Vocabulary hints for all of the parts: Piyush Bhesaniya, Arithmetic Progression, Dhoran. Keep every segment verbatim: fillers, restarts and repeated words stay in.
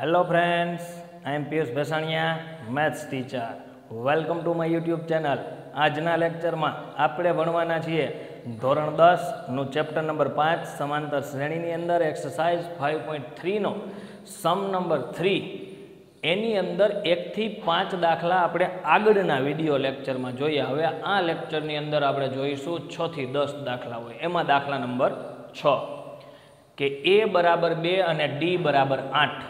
Hello friends, I am Piyush Bhesaniya, Maths teacher. Welcome to my YouTube channel. આજના lecture માં આપણે ભણવાના છીએ ધોરણ દસ નું chapter number five સમાંતર શ્રેણી ની અંદર exercise five point three નો sum number three એની અંદર એક થી પાંચ દાખલા આપણે આગળના વિડિયો lecture માં જોઈએ. હવે આ lecture ની અંદર આપણે જોઈશું છ થી દસ દાખલા હોય. એમાં દાખલા નંબર છ કે a બરાબર બે અને d બરાબર આઠ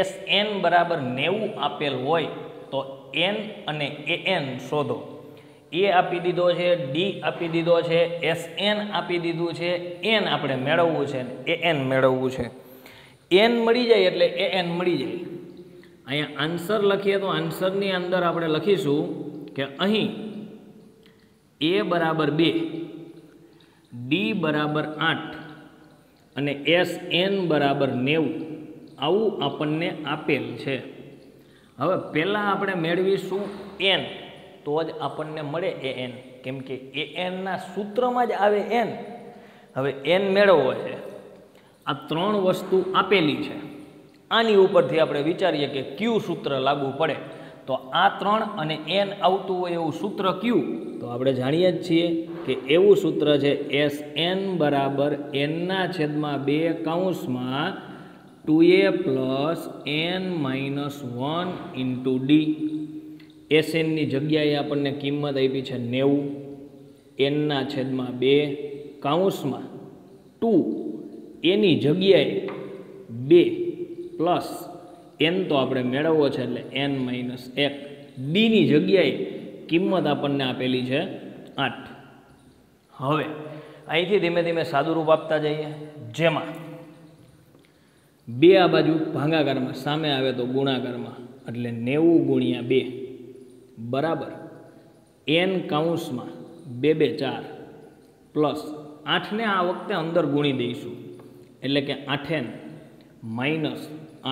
S n बराबर नेवु आपेल होय तो n अने a n शोधो a आपी दीधो छे d आपी दीधो छे s n आपी दीधो छे n आपणे मेळववू छे a n मेळववू छे n मळी जाय एटले a n मळी जाय अहींया आंसर लखीए तो आंसर नी अंदर आपणे लखीशुं के अहीं a बराबर બે d बराबर આઠ अने s n बराबर નેવું આવું આપણને આપેલ છે. હવે પહેલા આપણે મેળવીશું n તો જ આપણને મળે an કેમ કે an ના સૂત્રમાં જ આવે n. હવે n મેળવવો છે. આ ત્રણ વસ્તુ આપેલી છે. આની ઉપરથી આપણે વિચારીએ કે q સૂત્ર લાગુ પડે તો આ ત્રણ અને n આવતું હોય એવું સૂત્ર q તો આપણે જાણીએ જ છીએ કે એવું સૂત્ર છે sn બરાબર n ના છેદમાં બે કૌંસમાં two a plus n minus one into d. Sn ની જગ્યાએ આપણને કિંમત આપી છે નેવું n ના છેદમાં બે કૌંસમાં ટુ a ની જગ્યાએ બે પ્લસ n તો આપણે મેળવવો છે એટલે n minus એક d ની જગ્યાએ કિંમત આપણને આપેલી છે આઠ. હવે અહીંથી ધીમે ધીમે સાદુરૂપ આપતા જઈએ જેમાં બે આ बाजू ભાગાકારમાં સામે આવે તો ગુણાકારમાં એટલે નેવું ગુણ્યા બે બરાબર એન કૌંસમાં બે બે ચાર પ્લસ આઠને આ વખતે અંદર ગુણી દઈશું એટલે કે આઠ માઇનસ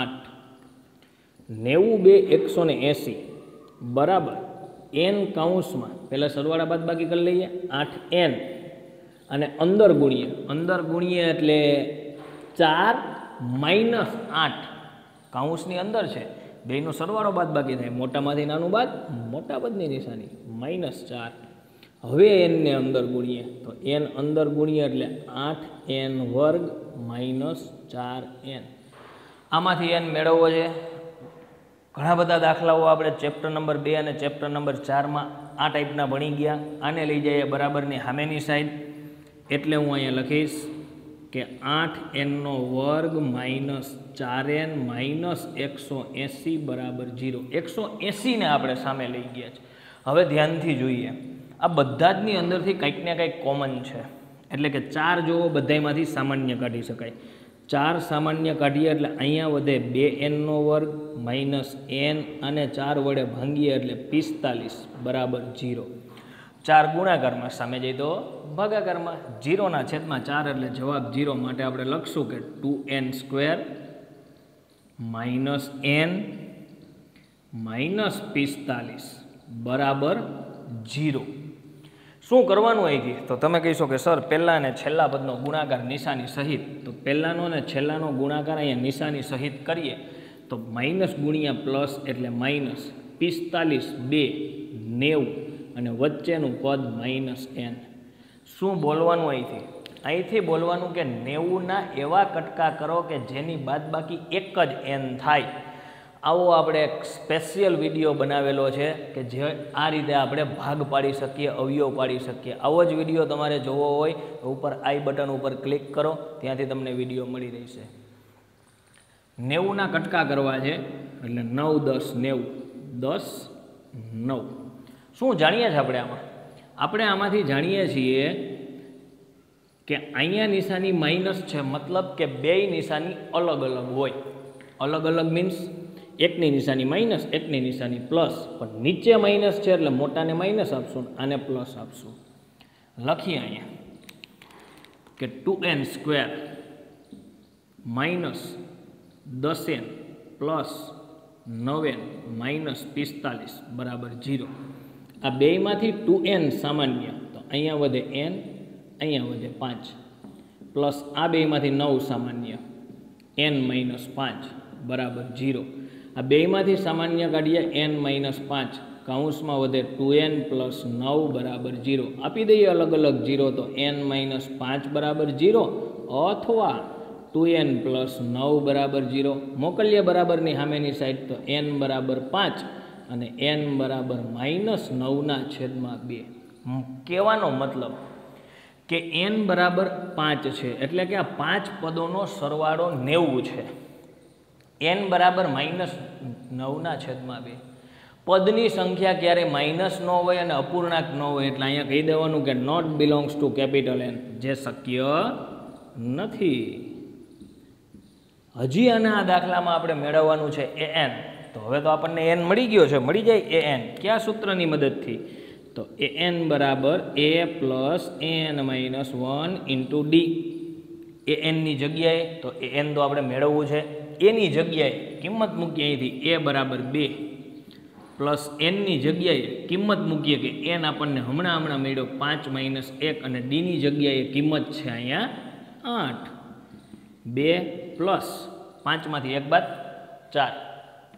આઠ નેવું બે એકસો ને એંસી બરાબર એન કૌંસમાં પહેલાં સરવાળા બાદ બાકી કરી લઈએ આઠ એન અને અંદર ગુણીએ અંદર ગુણીએ એટલે ચાર માઇનસ આઠ કૌંસની અંદર છે બેનો સરવાળો બાદ બાકી થાય મોટામાંથી નાનું બાદ મોટા બાદની નિશાની માઇનસ ચાર. હવે એનને અંદર ગુણીએ તો એન અંદર ગુણીએ એટલે આઠ એન વર્ગ માઇનસ ચાર એન. આમાંથી એન મેળવવો છે. ઘણા બધા દાખલાઓ આપણે ચેપ્ટર નંબર બે અને ચેપ્ટર નંબર ચારમાં આ ટાઈપના ભણી ગયા. આને લઈ જઈએ બરાબરની સામેની સાઈડ એટલે હું અહીંયા લખીશ કે આઠ એનનો વર્ગ માઇનસ ચાર એન માઇનસ એકસો એંસી બરાબર ઝીરો. એકસો એંસીને આપણે સામે લઈ ગયા છે. હવે ધ્યાનથી જોઈએ આ બધા જની અંદરથી કંઈક ને કંઈક કોમન છે એટલે કે ચાર જુઓ બધામાંથી સામાન્ય કાઢી શકાય. ચાર સામાન્ય કાઢીએ એટલે અહીંયા વધે બે એનનો વર્ગ માઇનસ એન અને ચાર વડે ભાંગીએ એટલે પિસ્તાલીસ બરાબર ઝીરો. ચાર ગુણાકારમાં સામે જઈ તો ભાગાકારમાં ઝીરોના છેદમાં ચાર એટલે જવાબ ઝીરો માટે આપણે લખશું કે two n square minus n minus પિસ્તાલીસ બરાબર ઝીરો. શું કરવાનું અહીંથી તો તમે કહીશો કે સર પહેલાં અને છેલ્લા પદનો ગુણાકાર નિશાની સહિત તો પહેલાંનો અને છેલ્લાનો ગુણાકાર અહીંયા નિશાની સહિત કરીએ તો માઇનસ ગુણ્યા પ્લસ એટલે માઇનસ પિસ્તાલીસ બે નેવું અને વચ્ચેનું પદ માઇનસ એન. શું બોલવાનું અહીંથી અહીંથી બોલવાનું કે નેવુંના એવા કટકા કરો કે જેની બાદબાકી એક જ એન થાય. આવો આપણે એક સ્પેશિયલ વિડીયો બનાવેલો છે કે જે આ રીતે આપણે ભાગ પાડી શકીએ અવયવ પાડી શકીએ. આવો જ વિડીયો તમારે જોવો હોય તો ઉપર આઈ બટન ઉપર ક્લિક કરો ત્યાંથી તમને વિડીયો મળી રહેશે. નેવુંના કટકા કરવા છે એટલે નવ દસ નેવું દસ નવ. શું જાણીએ છીએ આપણે આમાં આપણે આમાંથી જાણીએ છીએ કે અહીંયા નિશાની માઇનસ છે મતલબ કે બેય નિશાની અલગ અલગ હોય. અલગ અલગ મીન્સ એકની નિશાની માઇનસ એકની નિશાની પ્લસ પણ નીચે માઇનસ છે એટલે મોટાને માઇનસ આપશું આને પ્લસ આપશું. લખીએ અહીંયા કે ટુ એન સ્ક્વેર માઇનસ દસ એન પ્લસ નવ એન માઇનસ પિસ્તાલીસ બરાબર ઝીરો. આ બેમાંથી ટુ એન સામાન્ય તો અહીંયા વધે એન અહીંયા વધે પાંચ પ્લસ આ બેમાંથી નવ સામાન્ય એન માઇનસ પાંચ बराबर जीरो। आ बेमांथी सामान्य काढीए एन माइनस पांच काउंस में वधे टू एन प्लस नौ बराबर जीरो। आपी दईए अलग अलग जीरो तो एन माइनस पांच बराबर जीरो अथवा टू एन प्लस नौ बराबर जीरो। मोकलीए बराबर नी सामेनी साइड तो एन बराबर पांच अने एन बराबर माइनस नौ ना छेद में बे। कहेवानो मतलब के एन बराबर पांच है एटले के आ पांच पदों सरवाड़ो नेवु है। एन बराबर माइनस नौ ना छेद में बे। पदनी संख्या क्यारे माइनस न होय अने अपूर्णांक न होय एटले अहींया कही देवानुं के not belongs to capital N, जे शक्य नथी। हजी आना आ दाखलामां आपणे मेळववानुं छे ए एन। तो हवे तो आपणने एन मळी गयो छे, मळी जाय ए एन क्या सूत्रनी मददथी? तो ए एन बराबर ए plus N minus one into D. A N नी जग्याए तो ए एन तो आपणे मेळववू छे, ए नी जग्याए किंमत मूकीए अहींथी ए बराबर बे प्लस एन नी जग्याए किंमत मूकीए के एन आपणने हमणां हमणां मेळ्यो पांच माइनस एक अने डी नी जग्याए किंमत छे अहींया आठ। बे प्लस पांच मांथी एक बाद चार,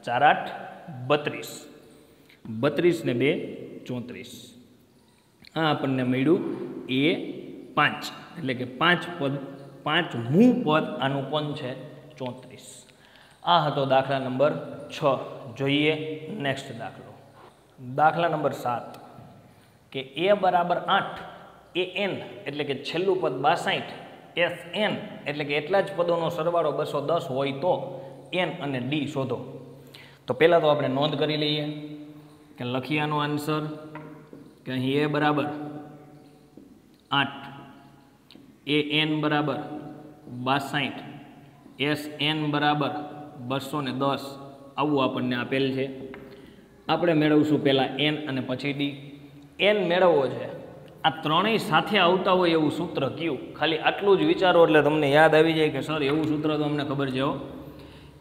चार आठ बत्रीस, बत्रीस ने बे चौतरीस। आ आपने मिलू ए पांच एटले के पांच पद, पांच मू पद आनु कोण छे चौतरीस। आ हतो दाखला नंबर छ। जोईए नेक्स्ट दाखलो, दाखला नंबर सात के ए बराबर आठ ए एन एटले के छेल्लू पद बासठ एस एन एटले के एटला ज पदों सरवाळो बसो दस होय तो एन अने डी शोधो। तो पहला तो आपणे नोंध करी लईए के लखियानो आंसर के अहीं ए बराबर आठ, ए एन बराबर बासठ, एस एन बराबर बसो ने दस। आवुं आपणने आपेल छे। आपणे मेळवशुं पहला एन अने पछी डी। एन मेळववो छे, आ त्रणेय साथे आवता होय एवुं सूत्र क्यू। खाली आटलुं ज विचारो एटले તમને યાદ આવી જાય કે સર એવું સૂત્ર તો અમને ખબર છે હો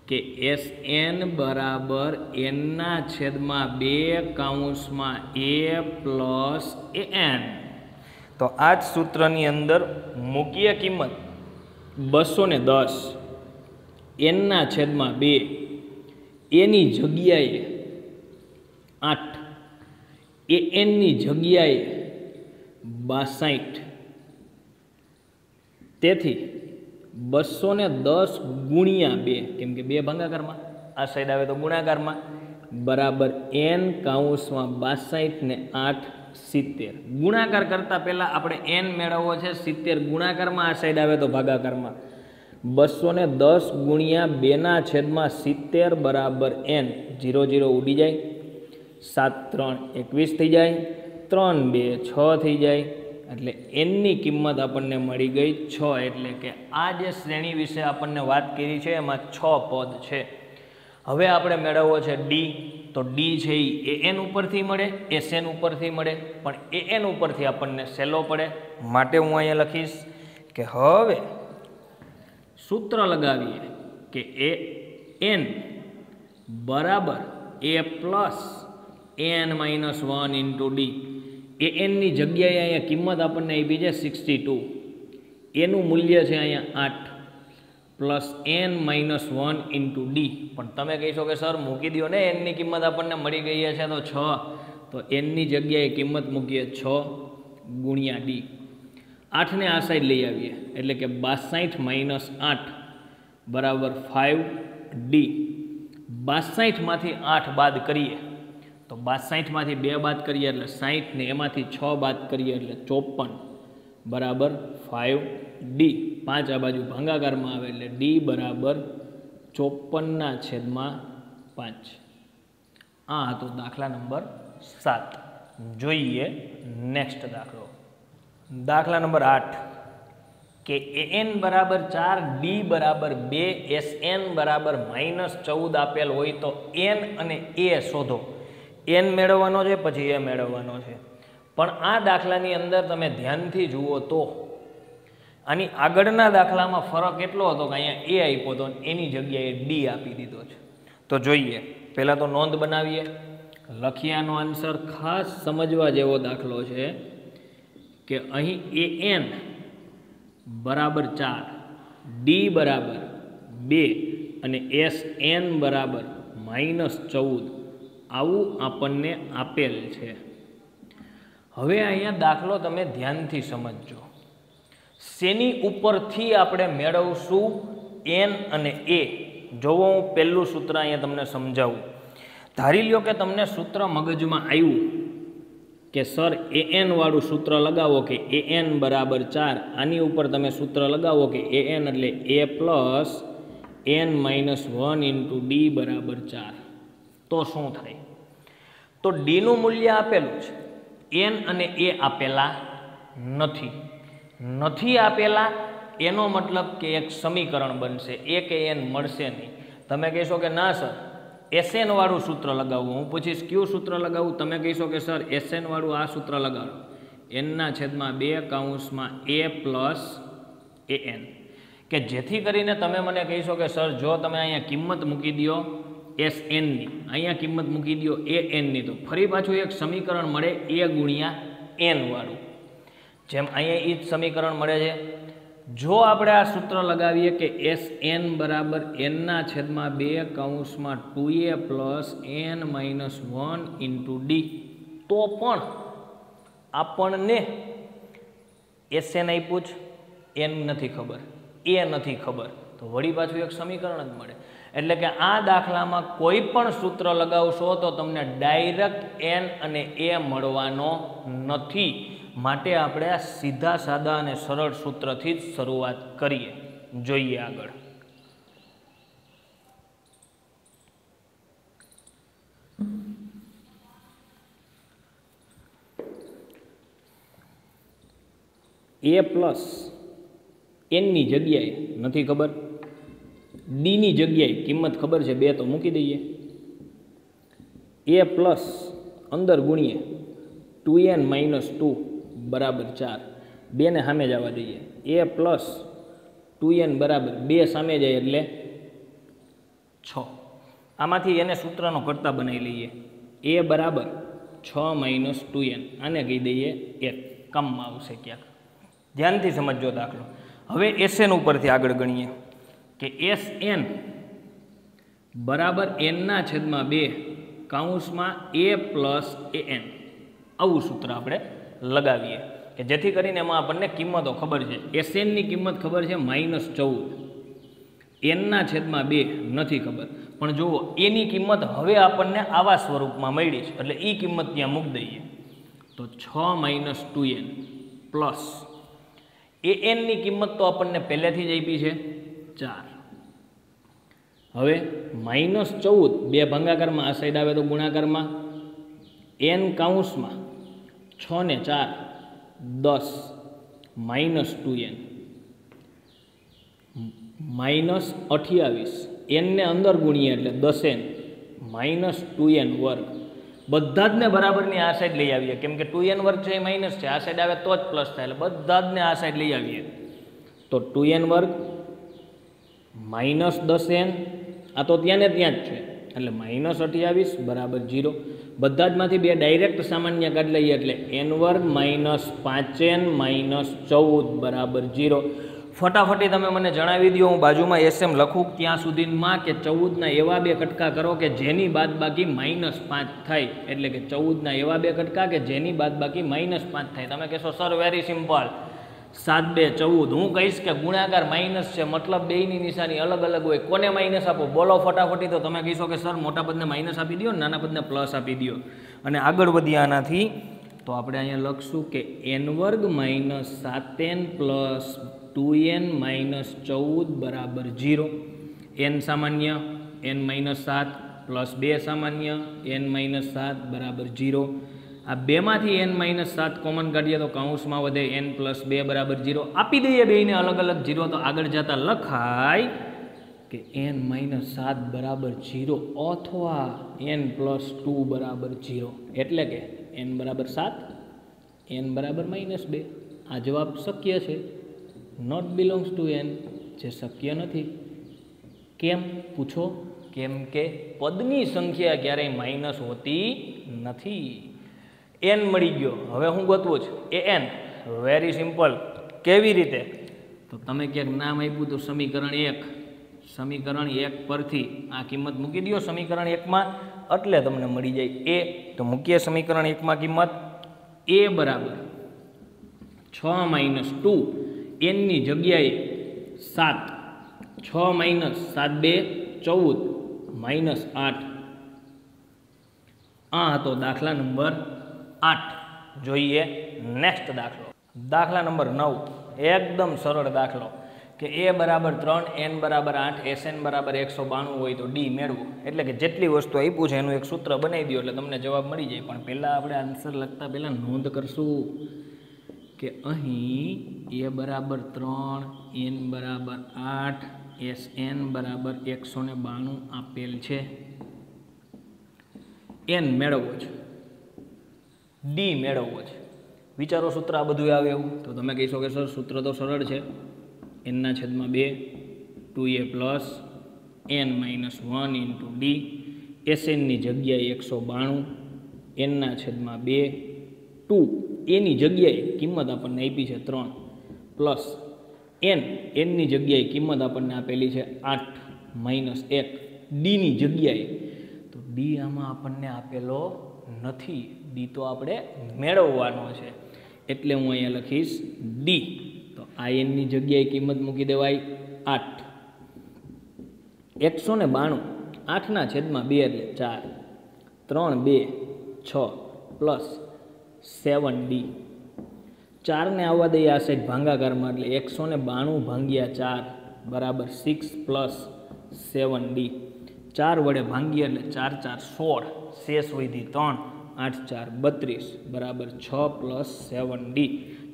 के एस एन बराबर एन ना छेद में बे काउंस में ए प्लस ए एन। तो आज सूत्रनी अंदर मूकीय किंमत बसो ने दस एन ना छेद में बे एनी जग्याए आठ ए एन नी जग्याए बासठ। तेथी बसो ने दस गुणिया बे, केम के बे भागाकार में आ साइड आवे तो गुणाकार में, बराबर एन काउंस में बासठ ने आठ सीतेर। गुणाकार करता पहला अपने एन मेळववो छे, सीतेर गुणाकार में आ साइड आवे तो भागाकार में। बसो ने दस गुणिया बे ना छेद में सीतेर बराबर एन। जीरो जीरो उड़ी जाए, सात त्रण एकवीस थी जाए, त्रण बे छ थी जाए एटले एन नी किंमत आपने मळी गई छ। एटले के आ जे श्रेणी विषे आपने बात करी है एमां छ पद है। हवे आपणे मेळववो छे डी। तो डी छे ए एन उपरथी मळे, एस एन उपरथी मळे, पण ए एन उपरथी आपने सहेलो पड़े माटे हूँ अहींया लखीश के हवे सूत्र लगावीए के ए एन बराबर ए plus N minus one into D. A N नी जग्याए अहींया किंमत आपने आपी छे सिक्सटी टू, एनु मूल्य छे अहींया आठ plus N minus one into D. पण तमे कहीशो के सर मूकी दियो ने एन नी किंमत आपने मळी गई छे तो छ। तो एन नी जग्याए किंमत मूकीए छ गुणिया डी। आठ ने आ साइड लई आवीए एटले के बासठ माइनस आठ बराबर फाइव डी। बासठ मांथी आठ बाद करीए तो बासठ में बे बात करिए एटले साइठ ने एम छ बात करिए एटले चौपन बराबर फाइव डी। पांच आ बाजू भांगाकार में आवे एटले डी बराबर चौपन ना छेद में पांच। आ हतो दाखला नंबर सात। जोईए नेक्स्ट दाखलो, दाखला नंबर आठ के ए एन बराबर चार डी बराबर बे एस एन बराबर माइनस चौदह आपेल होय तो एन अने ए शोधो। एन मेळवવાનો છે પછી એ મેળવવાનો છે, પણ આ દાખલાની અંદર તમે ધ્યાનથી જુઓ તો આની આગળના દાખલામાં ફરક એટલો હતો કે અહીંયા એ આપ્યો હતો એની જગ્યાએ ડી આપી દીધો છે। તો જોઈએ, પહેલાં તો નોંધ બનાવીએ। લખિયાનો આન્સર ખાસ સમજવા જેવો દાખલો છે કે અહીં એ એન બરાબર ચાર ડી બરાબર બે અને એસ એન બરાબર માઇનસ ચૌદ આવું આપણને આપેલ છે. હવે અહીંયા દાખલો તમે ધ્યાનથી સમજજો. શેની ઉપરથી આપણે મેળવશું એન અને એ? જોવો હું પહેલું સૂત્ર અહીંયા તમને સમજાવું. ધારી લ્યો કે તમને સૂત્ર મગજમાં આવ્યું કે સર એ એન વાળું સૂત્ર લગાવો કે એ એન બરાબર ચાર. આની ઉપર તમે સૂત્ર લગાવો કે એ એન એટલે એ plus n minus one into D બરાબર ચાર. તો શું થાય? તો ડીનું મૂલ્ય આપેલું છે, એન અને એ આપેલા નથી. નથી આપેલા એનો મતલબ કે એક સમીકરણ બનશે, એ કે એન મળશે નહીં. તમે કહેશો કે ના સર એસએન વાળું સૂત્ર લગાવવું. હું પૂછીશ ક્યુ સૂત્ર લગાવું? તમે કહેશો કે સર એસએન વાળું આ સૂત્ર લગાવો, એનના છેદમાં બે કાઉન્સમાં એ પ્લસ એ એન, કે જેથી કરીને તમે મને કહેશો કે સર જો તમે અહીંયા કિંમત મૂકી દો એસ એનની, અહીંયા કિંમત મૂકી દો એ એનની, તો ફરી પાછું એક સમીકરણ મળે એ ગુણ્યા એન વાળું. જેમ અહીંયા એ જ સમીકરણ મળે છે. જો આપણે આ સૂત્ર લગાવીએ કે એસ એન બરાબર એનના છેદમાં બે કૌંસમાં two a plus n minus one into d, તો પણ આપણને એસ એન આપ્યું જ, એન નથી ખબર, એ નથી ખબર, તો વળી પાછું એક સમીકરણ જ મળે. એટલે કે આ દાખલામાં કોઈ પણ સૂત્ર લગાવશો તો તમને ડાયરેક્ટ એન અને એ મળવાનો નથી. માટે આપણે આ સીધા સાદા અને સરળ સૂત્રથી જ શરૂઆત કરીએ. જોઈએ આગળ. એ પ્લસ એનની જગ્યાએ નથી ખબર, ડીની જગ્યાએ કિંમત ખબર છે બે, તો મૂકી દઈએ. એ પ્લસ અંદર ગુણીએ ટુ એન માઇનસ ટુ બરાબર ચાર. બે ને સામે જવા દઈએ. એ પ્લસ ટુ એન બરાબર બે સામે જાય એટલે છ. આમાંથી એને સૂત્રનો કરતા બનાવી લઈએ. એ બરાબર છ માઇનસ ટુ એન, આને કહી દઈએ એક, કમમાં આવશે ક્યાંક. ધ્યાનથી સમજો દાખલો. હવે એસ એન ઉપરથી આગળ ગણીએ કે એસ એન બરાબર એનના છેદમાં બે કાઉન્સમાં એ પ્લસ એ એન, આવું સૂત્ર આપણે લગાવીએ કે જેથી કરીને એમાં આપણને કિંમતો ખબર છે. એસએનની કિંમત ખબર છે માઇનસ ચૌદ, એનના છેદમાં બે નથી ખબર, પણ જુઓ એની કિંમત હવે આપણને આવા સ્વરૂપમાં મળી છે એટલે એ કિંમત ત્યાં મૂકી દઈએ. તો છ માઇનસ ટુ એન પ્લસ એ એનની કિંમત તો આપણને પહેલેથી જ આપી છે ચાર. હવે માઇનસ ચૌદ બે ભંગાકારમાં, આ સાઈડ આવે તો ગુણાકારમાં, એન કાઉન્સમાં છ ને ચાર દસ માઇનસ ટુ એન માઇનસ અઠ્યાવીસ, એનને અંદર ગુણીએ એટલે દસ એન માઇનસ ટુ એન વર્ગ. બધા જ ને બરાબરની આ સાઈડ લઈ આવીએ, કેમ કે ટુ એન વર્ગ છે એ માઇનસ છે, આ સાઈડ આવે તો જ પ્લસ થાય, એટલે બધા જ ને આ સાઈડ લઈ આવીએ. તો ટુ એન વર્ગ માઇનસ દસ એન, આ તો ત્યાં ને ત્યાં જ છે એટલે માઇનસ અઠ્યાવીસ બરાબર ઝીરો. બધા જ માંથી બે ડાયરેક્ટ સામાન્ય કાઢ લઈએ એટલે એન વર્ગ માઇનસ પાંચ એન માઇનસ ચૌદ બરાબર ઝીરો. ફટાફટી તમે મને જણાવી દો, હું બાજુમાં એસએમ લખું ત્યાં સુધીમાં કે ચૌદના એવા બે કટકા કરો કે જેની બાદ બાકી માઇનસ પાંચ થાય. એટલે કે ચૌદના એવા બે કટકા કે જેની બાદ બાકી માઇનસ પાંચ થાય. તમે કહેશો સર વેરી સિમ્પલ, સાત બે ચૌદ. હું કહીશ કે ગુણાકાર માઇનસ છે, મતલબ બેની નિશાની અલગ અલગ હોય, કોને માઇનસ આપો બોલો ફટાફટી? તો તમે કહીશો કે સર મોટા પદને માઇનસ આપી દો, નાના પદને પ્લસ આપી દો. અને આગળ વધ્યા આનાથી તો આપણે અહીંયા લખશું કે એન વર્ગ માઇનસ સાત n plus two n minus ચૌદ બરાબર ઝીરો. એન સામાન્ય, એન માઇનસ સાત પ્લસ બે સામાન્ય, એન માઇનસ સાત બરાબર ઝીરો. આ બેમાંથી એન માઇનસ સાત કોમન કાઢીએ તો કૌંસમાં વધે એન પ્લસ બે બરાબર ઝીરો. આપી દઈએ બેને અલગ અલગ ઝીરો, તો આગળ જતાં લખાય કે એન માઇનસ સાત બરાબર ઝીરો અથવા એન પ્લસ ટુ બરાબર ઝીરો. એટલે કે એન બરાબર સાત, એન બરાબર માઇનસ બે. આ જવાબ શક્ય છે, નોટ બિલોંગ્સ ટુ એન, જે શક્ય નથી. કેમ પૂછો? કેમ કે પદની સંખ્યા ક્યારેય માઇનસ હોતી નથી. એન મળી ગયો, હવે હું ગોતવું છે એ એન. Very simple. કેવી રીતે? તો તમે ક્યાંક નામ આપ્યું તો સમીકરણ એક, समीकरण एक परथी आ किंमत मूकी दियो समीकरण एक में एटले तमने मळी जाय ए। तो मूकीए समीकरण एक में किंमत ए बराबर छ माइनस टू एन नी जग्याए सात, छ माइनस सात बे चौदह माइनस आठ। आ तो दाखला नंबर आठ। जोईए नेक्स्ट दाखलो, दाखला नंबर नौ। एकदम सरल दाखलो कि ए बराबर त्रण एन बराबर आठ एस एन बराबर एक सौ बाणु हो तो डी मेळवो। एटले के जेटली वस्तु आप्यु छे एनु एक सूत्र बनावी दो एटले तमने जवाब मळी जाय। पण पहेला आपणे आंसर लखता पहेला नोंध करशुं के અહીં ए बराबर त्रण एन बराबर आठ एस एन बराबर एक सौ बाणु आपेल छे। एन मेळवવો छे, डी मेळवવો छे। विचारो सूत्र आ बधुं आवे एवुं। तो तमे कहीशो के सर सूत्र तो सरळ छे, एन छेद में बे two a plus N minus one into D S n जगह एक सौ बाणु एन छेद में बे टू एनी जगह किंमत अपन आपी है त्रण प्लस एन एन जगह किंमत अपन आपेली है आठ माइनस एक डी जगह। तो डी आम अपन आपेलो नहीं, डी तो आप मेळववानो छे। एटले हूँ अँ लखीश डी। तो आयन की जगह किंमत मूकी देवाय आठ, एक सौ बाणु आठ ना छेद में बे एटले चार, त्रण बे छ प्लस सेवन डी। चार ने आवा दई आ साइड भांगाकार में एटले एक सौ बाणु भांग्या चार बराबर सिक्स प्लस सेवन डी। चार वडे भांगी एटले चार चार सोल, शेष वधी त्रण, आठ चार बत्रीस बराबर छ प्लस सेवन डी।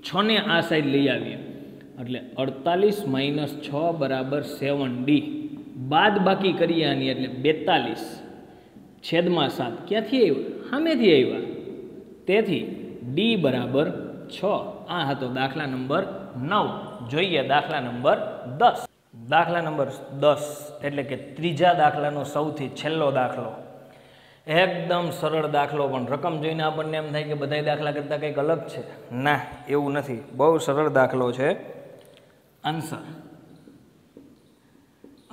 छ ने आ साइड लई आवीए એટલે अड़तालीस माइनस छ बराबर सेवन डी। बाद बाकी करिए आनी એટલે बेतालीस छेद में सात क्यांथी आव्या, सामेथी आव्या, तेथी डी बराबर छ। आ हतो दाखला नंबर नौ। जोईए दाखला नंबर दस। दाखला नंबर दस એટલે કે ત્રીજા દાખલાનો સૌથી છેલ્લો દાખલો। एकदम सरल दाखलो, पण रकम जोईने आपणने एम थाय के बधाय दाखला करता कंईक अलग छे। ना, एवुं नथी, बहु सरल दाखलो छे। आंसर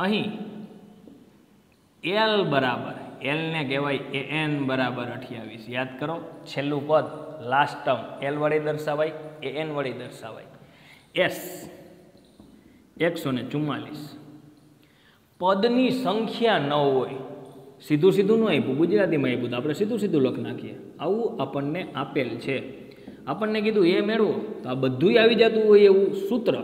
अहीं एल बराबर एल ने कहवाय ए एन बराबर अठावीस। याद करो छेल्लू पद लास्ट टर्म एल वडे दर्शावाय, ए एन वडे दर्शावाय। एस एक सौ चुम्मालीस पदनी संख्या न होय। सीधू सीधू न आप्युं, गुजराती में आप्युं तो आपणे सीधू सीधू लखी नाखीए। आवुं आपणने आपेल छे। आपणने कीधुं ए मेळवो तो आ बधुंय आई जतुं होय एवुं सूत्र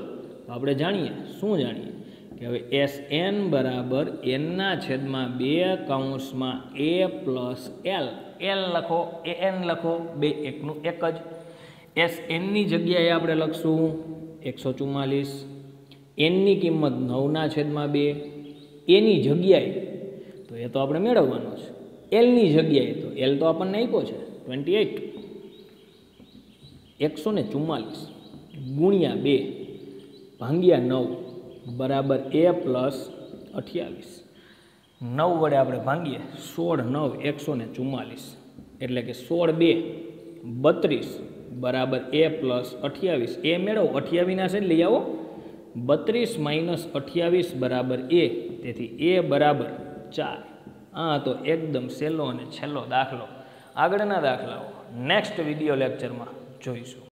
तो आपणे जाणीए। शुं जाणीए के हवे एस एन बराबर एन ना छेद में बे कौंस में ए प्लस एल। एल लखो, ए एन लखो, बे एकनू एक ज। एस एन नी जग्याए आपणे लखशुं एक सौ चुम्मालीस, एन नी किंमत नौ ना छेद में बे, ए नी जग्याए तो ए तो आपणे मेळववानो छे, एल नी जग्याए तो एल तो आपणने आप्यो छे ट्वेंटी एट। एक सौ ने चुम्मालीस गुणिया बे भांगिया नौ बराबर ए प्लस अठावीस। नौ वडे आपणे भांगीए सोल नौ एक सौ चुम्मालीस एटले के सोल बे बत्रीस बराबर ए प्लस अठावीस। ए मेळवो, अठावीस ना छेद लई आवो, बत्रीस माइनस अठावीस बराबर ए, तेथी ए बराबर चार। आ तो एकदम सहेलो अने छेल्लो दाखलो। આગળના દાખલાઓ નેક્સ્ટ વિડિયો લેક્ચરમાં જોઈશું।